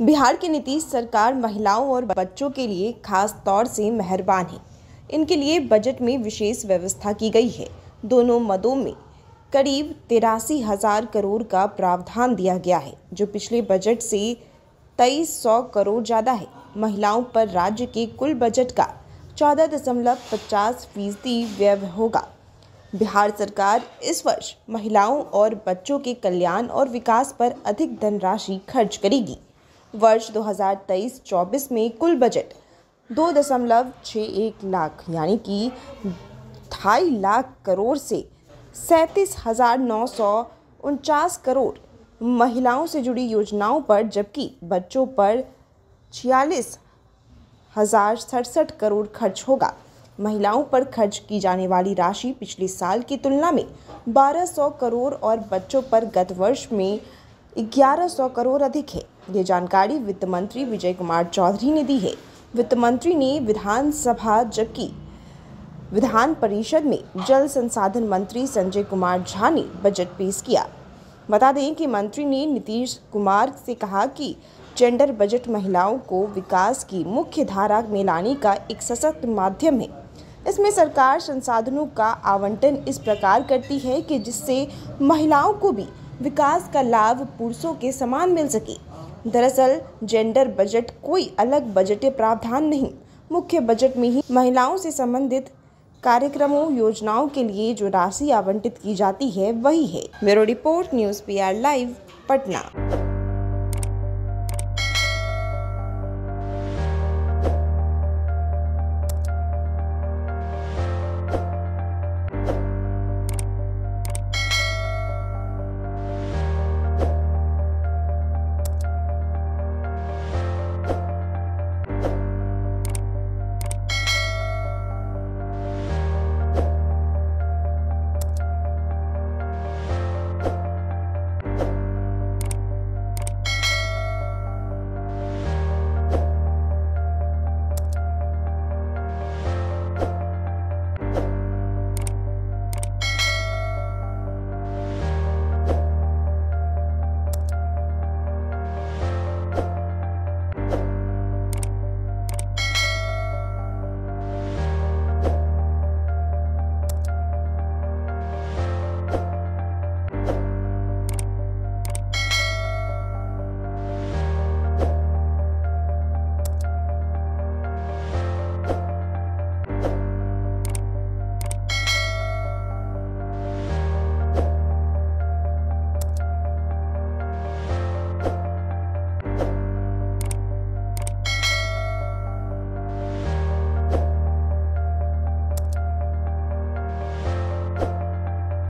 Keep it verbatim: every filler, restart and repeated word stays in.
बिहार की नीतीश सरकार महिलाओं और बच्चों के लिए खास तौर से मेहरबान है। इनके लिए बजट में विशेष व्यवस्था की गई है। दोनों मदों में करीब तिरासी हज़ार करोड़ का प्रावधान दिया गया है, जो पिछले बजट से तेईस सौ करोड़ ज़्यादा है। महिलाओं पर राज्य के कुल बजट का चौदह दशमलव पचास फीसदी व्यय होगा। बिहार सरकार इस वर्ष महिलाओं और बच्चों के कल्याण और विकास पर अधिक धनराशि खर्च करेगी। वर्ष दो हज़ार तेईस चौबीस में कुल बजट दो दशमलव छः एक लाख यानी कि ढाई लाख करोड़ से सैंतीस हज़ार नौ सौ उनचास करोड़ महिलाओं से जुड़ी योजनाओं पर, जबकि बच्चों पर छियालीस हज़ार सड़सठ करोड़ खर्च होगा। महिलाओं पर खर्च की जाने वाली राशि पिछले साल की तुलना में बारह सौ करोड़ और बच्चों पर गत वर्ष में ग्यारह सौ करोड़ अधिक है। ये जानकारी वित्त मंत्री विजय कुमार चौधरी ने दी है। वित्त मंत्री ने विधानसभा जबकि विधान परिषद में जल संसाधन मंत्री संजय कुमार झा ने बजट पेश किया। बता दें कि मंत्री ने नीतीश कुमार से कहा कि जेंडर बजट महिलाओं को विकास की मुख्य धारा में लाने का एक सशक्त माध्यम है। इसमें सरकार संसाधनों का आवंटन इस प्रकार करती है कि जिससे महिलाओं को भी विकास का लाभ पुरुषों के समान मिल सके। दरअसल जेंडर बजट कोई अलग बजटीय प्रावधान नहीं, मुख्य बजट में ही महिलाओं से संबंधित कार्यक्रमों योजनाओं के लिए जो राशि आवंटित की जाती है वही है। Bureau report, news PR live, Patna.